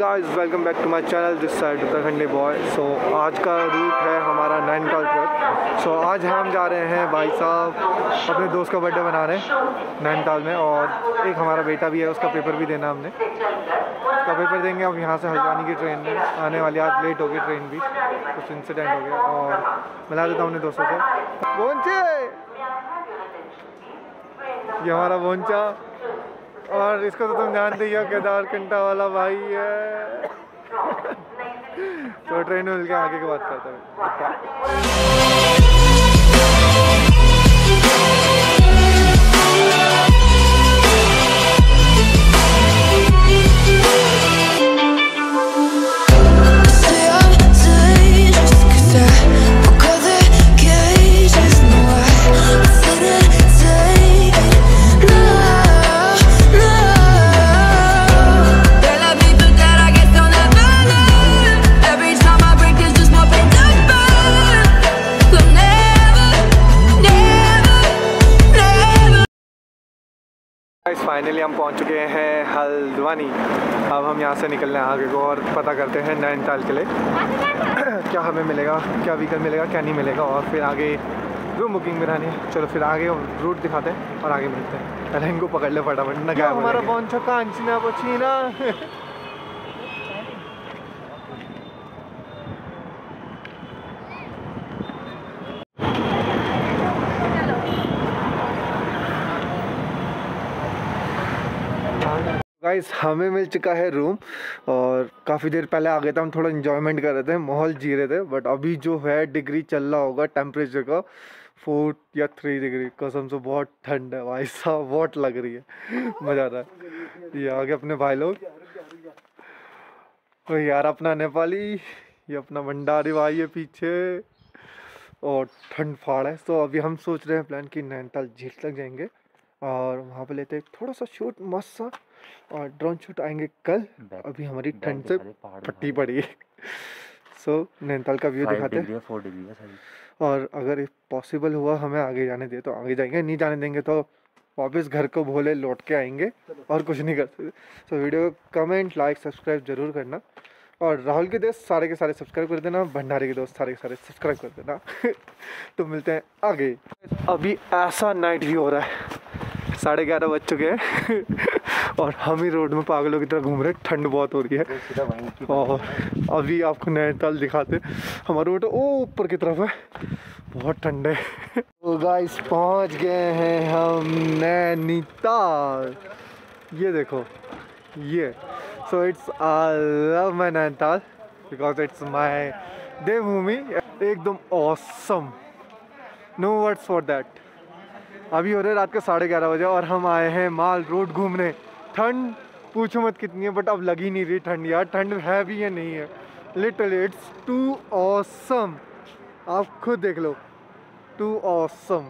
Guys welcome back to my channel this side Uttarakhandi boy. So आज का root है हमारा नैनीताल ट्रिप। सो आज हम जा रहे हैं भाई साहब अपने दोस्त का बर्थडे मनाने नैनीताल में, और एक हमारा बेटा भी है, उसका पेपर भी देना हमने, उसका पेपर देंगे। अब यहाँ से हल्द्वानी की ट्रेन में आने वाली, आज लेट हो गई ट्रेन भी, कुछ इंसिडेंट हो गया। और मिला देता हूँ अपने दोस्तों से। बोंचे, ये हमारा बोंचा, और इसको तो तुम जानते ही हो, केदारकंठा वाला भाई है। तो ट्रेन में मिलकर आगे की बात करता है। फाइनली हम पहुंच चुके हैं हल्द्वानी। अब हम यहाँ से निकलने आगे को और पता करते हैं नैनीताल के लिए क्या हमें मिलेगा, क्या व्हीकल मिलेगा, क्या नहीं मिलेगा, और फिर आगे रूम बुकिंग में रहनी है। चलो फिर आगे रूट दिखाते हैं और आगे मिलते हैं। पहले इनको पकड़ ले फटाफट ना, क्या हमारा पहुँच चुका अंचना पछीना। गाइस हमें मिल चुका है रूम, और काफ़ी देर पहले आ गए थे हम, थोड़ा इन्जॉयमेंट कर रहे थे, माहौल जी रहे थे। बट अभी जो है डिग्री चल रहा होगा टेम्परेचर का, 4 या 3 डिग्री, कसम से बहुत ठंड है भाई साहब, बहुत लग रही है। मज़ा आ रहा है। ये आगे अपने भाई लोग, और यार अपना नेपाली, ये अपना भंडारी भाई है पीछे, और ठंड फाड़ है। तो अभी हम सोच रहे हैं प्लान कि नैनीताल झील तक जाएंगे और वहाँ पे लेते हैं थोड़ा सा शूट मस्त सा, और ड्रोन शूट आएंगे कल। अभी हमारी ठंड से फटी पड़ी है। सो नैनीताल का व्यू दिखाते हैं, और अगर पॉसिबल हुआ हमें आगे जाने दे तो आगे जाएंगे, नहीं जाने देंगे तो वापस घर को भोले लौट के आएंगे, और कुछ नहीं कर सकते। सो वीडियो को कमेंट, लाइक, सब्सक्राइब जरूर करना, और राहुल के दोस्त सारे के सारे सब्सक्राइब कर देना, भंडारी के दोस्त सारे के सारे सब्सक्राइब कर देना। तो मिलते हैं आगे। अभी ऐसा नाइट व्यू हो रहा है, 11:30 बज चुके हैं। और हम ही रोड में पागलों की तरह घूम रहे हैं, ठंड बहुत हो रही है। और अभी आपको नैनीताल दिखाते, हमारा रोड ऊपर की तरफ है, बहुत ठंड है। तो गाइस पहुंच गए हैं हम नैनीताल, ये देखो ये। So it's I love my Nainital because it's my devbhoomi, एकदम awesome, no words for that। अभी हो रहे रात के 11:30 बजे, और हम आए हैं माल रोड घूमने। ठंड पूछो मत कितनी है, बट अब लग ही नहीं रही ठंड यार, ठंड है भी या नहीं है, लिटरली इट्स टू awesome। आप खुद देख लो, टू awesome।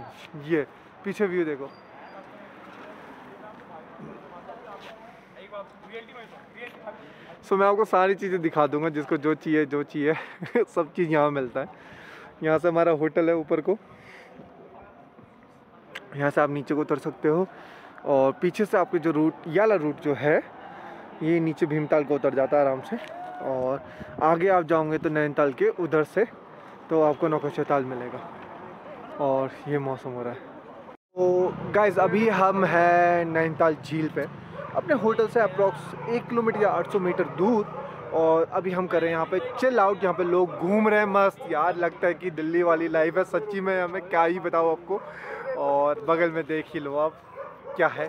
ये पीछे व्यू देखो, सो मैं आपको सारी चीज़ें दिखा दूंगा, जिसको जो चाहिए सब चीज़ यहाँ मिलता है। यहाँ से हमारा होटल है ऊपर को, यहाँ से आप नीचे को उतर सकते हो, और पीछे से आपके जो रूट याला रूट जो है, ये नीचे भीमताल को उतर जाता है आराम से, और आगे आप जाओगे तो नैनीताल के उधर से तो आपको नौकुचियाताल मिलेगा। और ये मौसम हो रहा है। तो गाइज़ अभी हम हैं नैनीताल झील पे, अपने होटल से अप्रॉक्स 1 किलोमीटर या 800 मीटर दूर, और अभी हम कर रहे हैं यहाँ पे चिल आउट। यहाँ पे लोग घूम रहे हैं मस्त, यार लगता है कि दिल्ली वाली लाइफ है सच्ची में, हमें क्या ही बताओ आपको। और बगल में देख ही लो आप क्या है।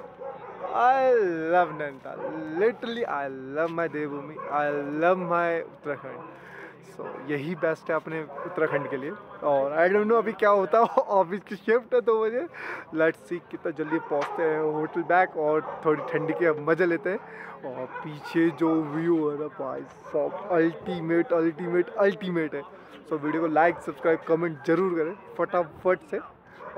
I love Nainital, literally I love my Devbhoomi, I love my Uttarakhand. So यही बेस्ट है अपने उत्तराखंड के लिए। और आई डोंट नो अभी क्या होता है, ऑफिस की शिफ्ट है 2 बजे, लेट्स सी कितना जल्दी पहुंचते हैं होटल बैक, और थोड़ी ठंडी के अब मज़े लेते हैं। और पीछे जो व्यू है ना भाई सब अल्टीमेट अल्टीमेट अल्टीमेट है। सो वीडियो को लाइक, सब्सक्राइब, कमेंट जरूर करें फटाफट से,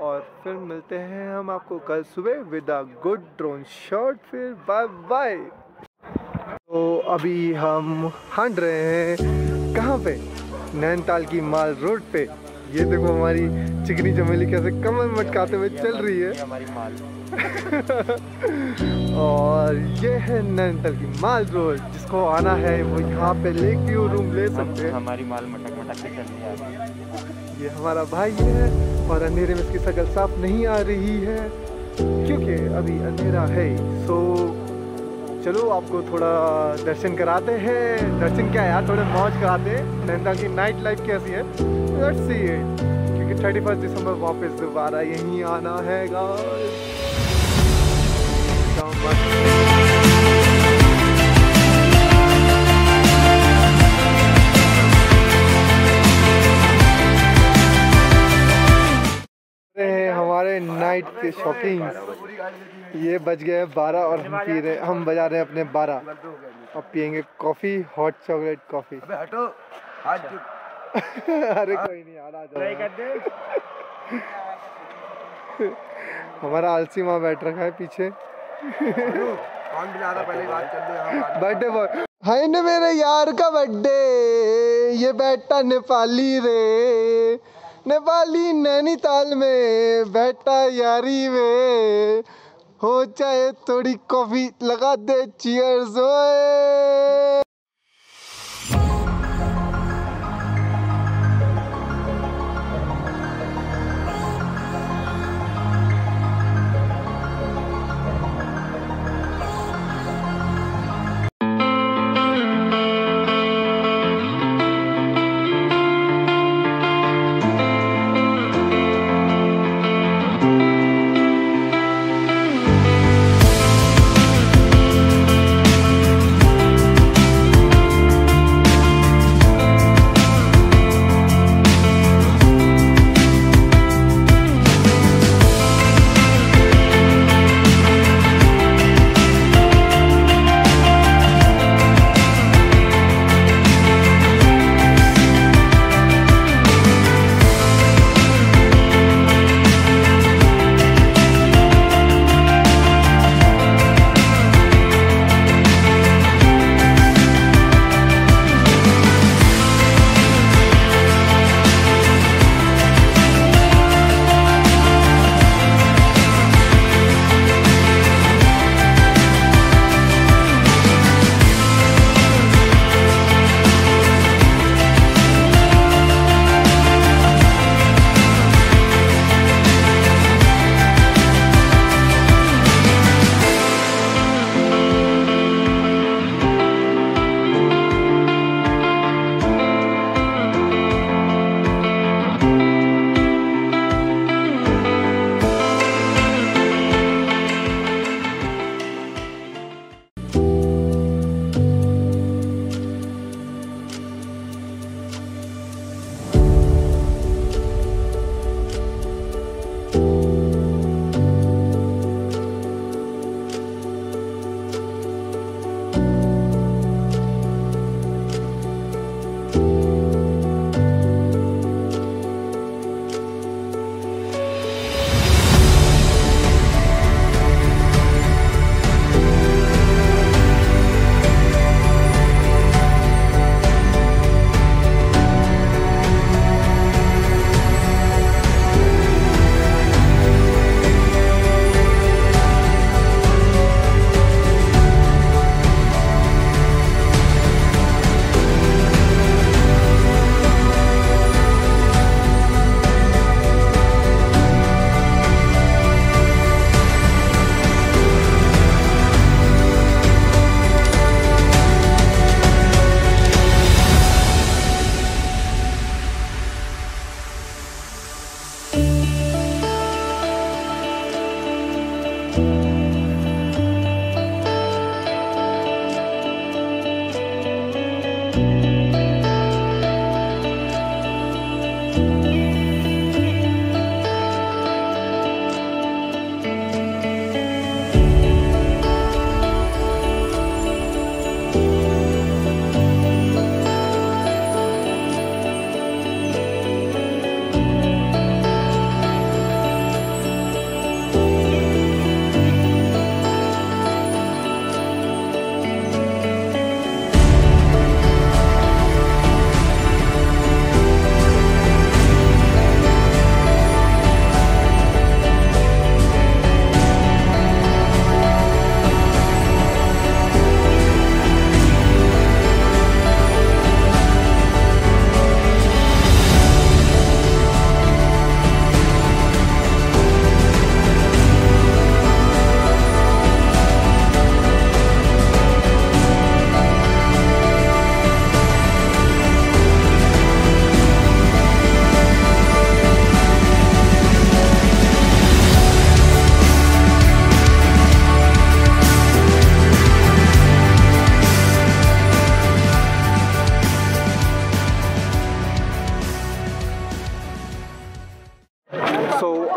और फिर मिलते हैं हम आपको कल सुबह with a good drone shot. फिर बाय बाय। तो अभी हम हंट रहे हैं कहाँ पे, नैनीताल की माल रोड पे। ये देखो हमारी चिकनी चमेली कैसे कमर मटकाते हुए चल रही है, हमारी माल। और ये है नैनीताल की माल रोड, जिसको आना है वो यहाँ पे लेक व्यू रूम ले सकते हैं। हमारी माल मटक मटक के चलती है। ये हमारा भाई है और अंधेरे में इसकी शक्ल साफ नहीं आ रही है क्योंकि अभी अंधेरा है। सो चलो आपको थोड़ा दर्शन कराते हैं, दर्शन क्या यार, थोड़े मौज कराते हैं। नैनीताल की नाइट लाइफ कैसी है, लेट्स सी इट, क्योंकि 31 दिसंबर वापस दोबारा यहीं आना है गाइस। नाइट के शॉपिंग, ये बज गए 12 और हम बजा रहे हैं अपने 12 और पियेंगे कॉफी, हॉट चॉकलेट कॉफी। अरे कोई नहीं यार, आ जाओ। हमारा आलसी माँ बैठ रखा है पीछे। बर्थडे बॉय है न मेरे यार का बर्थडे, ये बैठा नेपाली रे, नेपाली नैनीताल में बैठा यारी में, हो चाहे थोड़ी कॉफी लगा दे, चीयर्स। ओए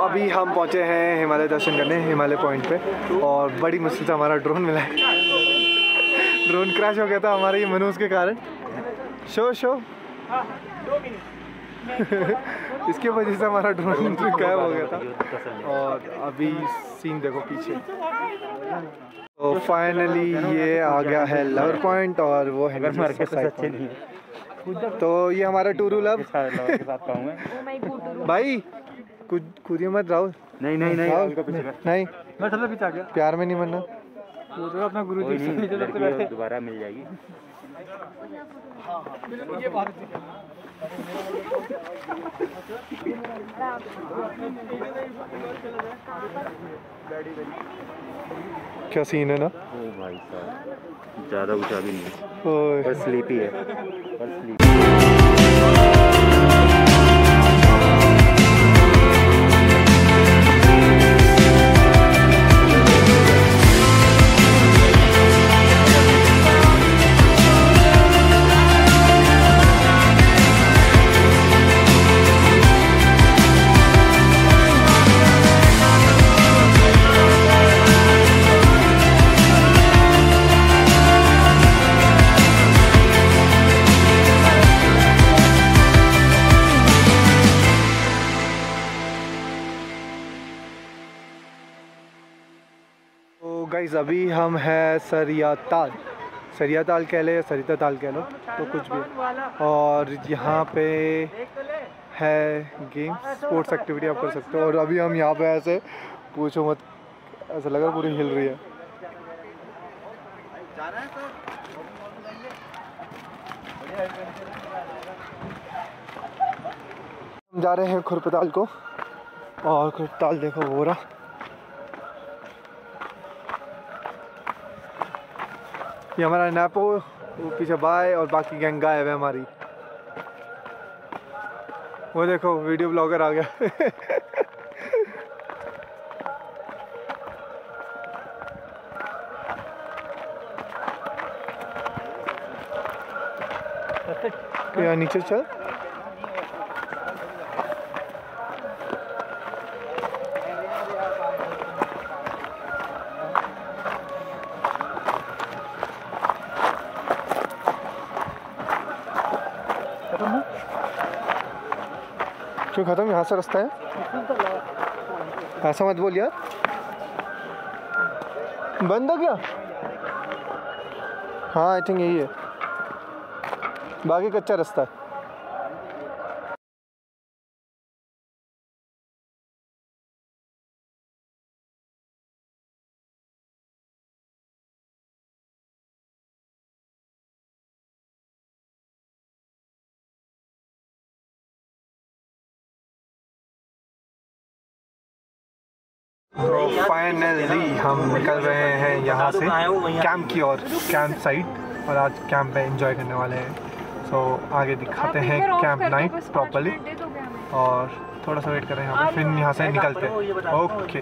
अभी हम पहुंचे हैं हिमालय दर्शन करने हिमालय पॉइंट पे और बड़ी मुश्किल से हमारा ड्रोन मिला है। ड्रोन क्रैश हो गया था हमारे मनोज के कारण। शो इसके वजह से हमारा ड्रोन गायब हो गया था। और अभी सीन देखो पीछे। तो फाइनली ये आ गया है लव पॉइंट और वो है तो ये हमारा टूरू लव के साथ भाई कूदियो मत राहुल। नहीं प्यार में नहीं मरना। अपना गुरुजी से दोबारा मिल जाएगी। क्या सीन है ना भाई साहब। ज़्यादा ऊंचा भी नहीं और स्लीपी है गाइस। अभी हम हैं सरिया ताल कह लो या सरिता ताल कह लो तो कुछ भी। और यहाँ पे है गेम्स स्पोर्ट्स एक्टिविटी आप कर सकते हो। और अभी हम यहाँ पे ऐसे पूछो मत ऐसा लग रहा पूरी हिल रही है। हम जा रहे हैं खुरपताल को और खुरपताल देखो वो रहा। ये हमारा नैपो वो पीछे बाय और बाकी गैंग गायब है हमारी। वो देखो वीडियो ब्लॉगर आ गया। यहाँ नीचे चल। क्यों खत्म यहाँ से रास्ता है। ऐसा मत बोल यार बंद हो गया। हाँ आई थिंक यही है बाकी कच्चा रास्ता है। तो फाइनली हम निकल रहे हैं यहाँ से कैंप की ओर कैंप साइट और आज कैंप में एंजॉय करने वाले हैं। सो आगे दिखाते हैं कैंप नाइट प्रॉपर्ली और थोड़ा सा वेट कर रहे हैं हम फिर यहाँ से निकलते हैं। ओके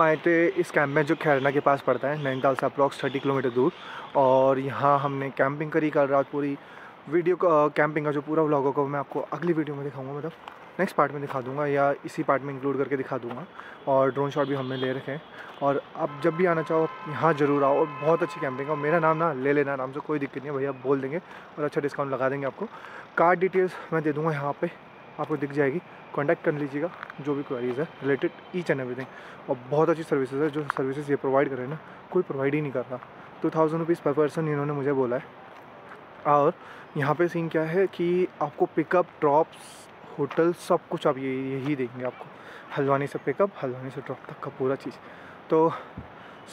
हम आए थे इस कैंप में जो खैरना के पास पड़ता है, नैनीताल से अप्रॉक्स 30 किलोमीटर दूर। और यहाँ हमने कैंपिंग करी कल रात पूरी। वीडियो का कैंपिंग का जो पूरा व्लॉग होगा मैं आपको अगली वीडियो में दिखाऊंगा, मतलब नेक्स्ट पार्ट में दिखा दूंगा या इसी पार्ट में इंक्लूड करके दिखा दूंगा। और ड्रोन शॉट भी हमने ले रखे हैं। और आप जब भी आना चाहो यहाँ ज़रूर आओ, और बहुत अच्छी कैंपिंग है। और मेरा नाम ना ले लेना, नाम से कोई दिक्कत नहीं है, भैया बोल देंगे और अच्छा डिस्काउंट लगा देंगे आपको। कार्ड डिटेल्स मैं दे दूँगा यहाँ पर, आपको दिख जाएगी। कॉन्टैक्ट कर लीजिएगा जो भी क्वेरीज़ है रिलेटेड ईच एंड एवरीथिंग। और बहुत अच्छी सर्विसेज है, जो सर्विसेज ये प्रोवाइड कर रहे हैं ना कोई प्रोवाइड ही नहीं कर रहा। 2000 रुपीज़ पर पर्सन इन्होंने मुझे बोला है। और यहाँ पे सीन क्या है कि आपको पिकअप, ड्रॉप्स, होटल सब कुछ आप यही देंगे। आपको हल्द्वानी से पिकअप, हल्द्वानी से ड्रॉप तक का पूरा चीज़। तो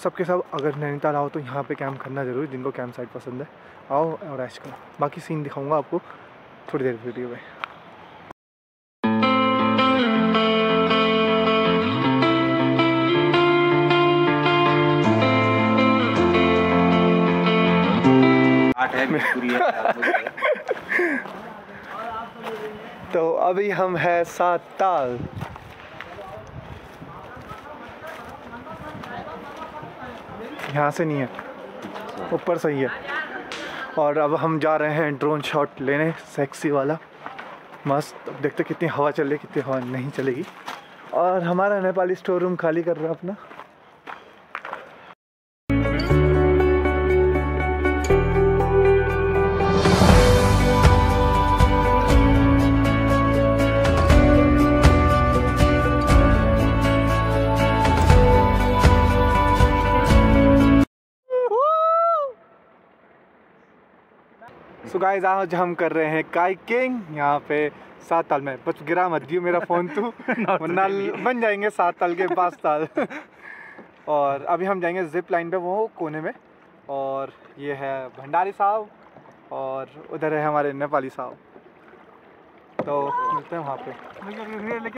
सबके सब अगर नैनीताल आओ तो यहाँ पे कैंप करना ज़रूरी, जिनको कैंप साइट पसंद है आओ और ऐश करो। बाकी सीन दिखाऊंगा आपको थोड़ी देर वीडियो में। तो अभी हम है साताल। यहाँ से नहीं है, ऊपर सही है। और अब हम जा रहे हैं ड्रोन शॉट लेने, सेक्सी वाला मस्त। अब देखते कितनी हवा चल रही, कितनी हवा नहीं चलेगी। और हमारा नेपाली स्टोर रूम खाली कर रहा है अपना। तो गाइस आज हम कर रहे हैं काइकिंग यहाँ पे साताल में। बस गिरा मत दियो मेरा फ़ोन तू, वरना बन जाएंगे साताल के पास ताल। और अभी हम जाएंगे जिप लाइन पे, वो कोने में। और ये है भंडारी साहब और उधर है हमारे नेपाली साहब। तो मिलते हैं वहाँ पे।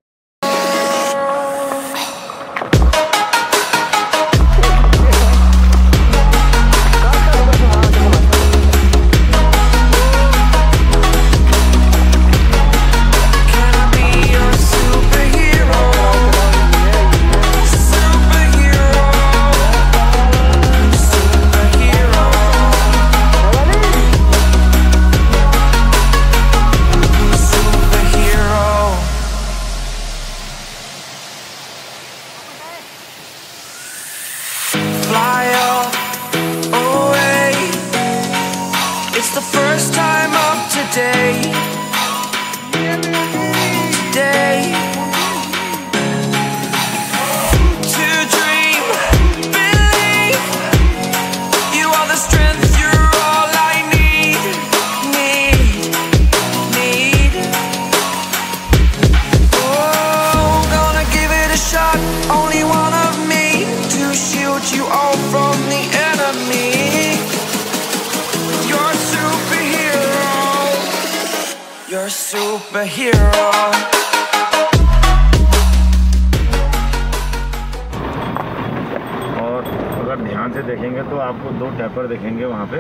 देखेंगे तो आपको दो टैपर देखेंगे वहाँ पे।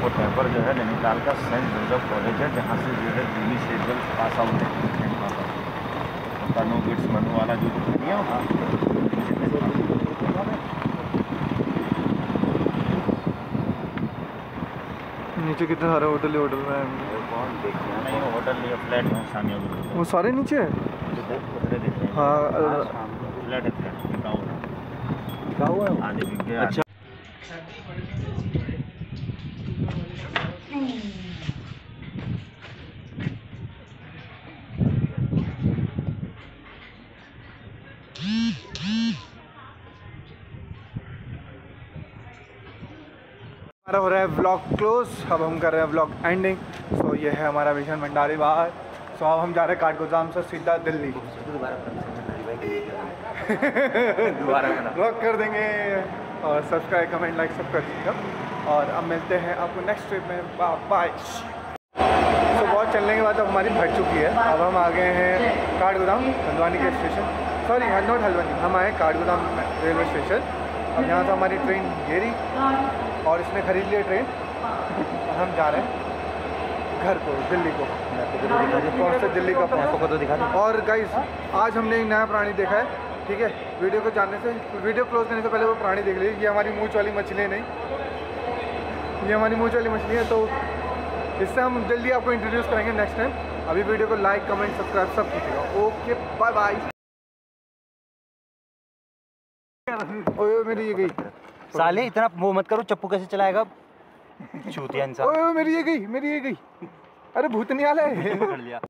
वो टैपर जो है नैनीताल का सेंट्रल कॉलेज है, जहाँ से जो है दिल्ली से जल्द पास आउट है। तनु गिट्स मनु वाला जो नहीं है वहाँ, नीचे कितने सारे होटल है। होटल में कौन देखना नहीं, होटल नहीं फ्लैट है सानिया, वो सारे नीचे है। हाँ फ्लैट है, फ्लैट बिका हुआ है आने बिक गया। अच्छा हो रहा है व्लॉग क्लोज, अब हम कर रहे हैं व्लॉग एंडिंग। सो ये है हमारा विजन भंडारी बाहर। सो अब हम जा रहे हैं काठगोदाम से सीधा दिल्ली। दोबारा व्लॉग कर देंगे और सब्सक्राइब, कमेंट, लाइक सब कर दीजिएगा। और अब मिलते हैं आपको नेक्स्ट ट्रिप में। बाय। सो बहुत चलने के बाद अब हमारी भर चुकी है। अब हम आ गए हैं काठगोदाम हल्द्वानी के स्टेशन, सॉरी नॉट हल्द्वानी, हम आए काठगोदाम रेलवे स्टेशन। अब यहाँ से हमारी ट्रेन घेरी और इसने खरीद लिया ट्रेन। हम जा रहे हैं घर को, दिल्ली को, और से दिल्ली का पहुँच। और गाइस आज हमने एक नया प्राणी देखा है, ठीक है। वीडियो को जानने से, वीडियो क्लोज करने से पहले वो प्राणी देख लीजिए। ये हमारी मूंछ वाली मछली नहीं, ये हमारी मूंछ वाली मछली है। तो इससे हम जल्दी आपको इंट्रोड्यूस करेंगे नेक्स्ट टाइम। अभी वीडियो को लाइक, कमेंट, सब्सक्राइब सब कीजिएगा। Okay bye bye. ओए मेरी ये गई साले, इतना वो मत करो, चप्पू कैसे चलाएगा चूतिया इंसान। ओए मेरी ये गई, मेरी ये गई। अरे भूतनी वाला है।